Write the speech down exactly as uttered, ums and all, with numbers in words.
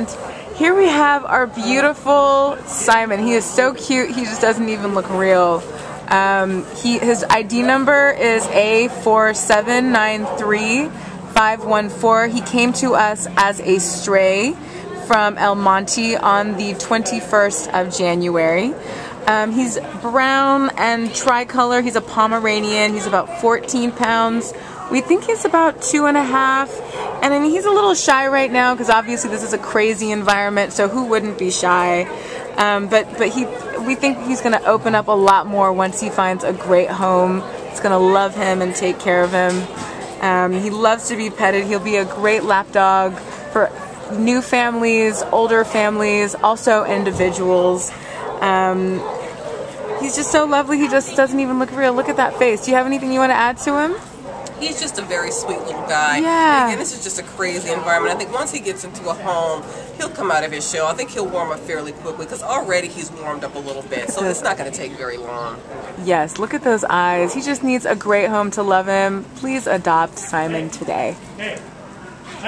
And here we have our beautiful Simon. He is so cute, he just doesn't even look real. Um, he, his I D number is A four seven nine three five one four. He came to us as a stray from El Monte on the twenty-first of January. Um, he's brown and tricolor. He's a Pomeranian. He's about fourteen pounds. We think he's about two and a half. And I mean, he's a little shy right now because obviously this is a crazy environment, so who wouldn't be shy? Um, but but he, we think he's going to open up a lot more once he finds a great home. It's going to love him and take care of him. Um, he loves to be petted. He'll be a great lap dog for new families, older families, also individuals. Um, he's just so lovely. He just doesn't even look real. Look at that face. Do you have anything you want to add to him? He's just a very sweet little guy. Yeah. Again, this is just a crazy environment. I think once he gets into a home, he'll come out of his shell. I think he'll warm up fairly quickly because already he's warmed up a little bit, so it's not going to take very long. Yes, look at those eyes. He just needs a great home to love him. Please adopt Simon today.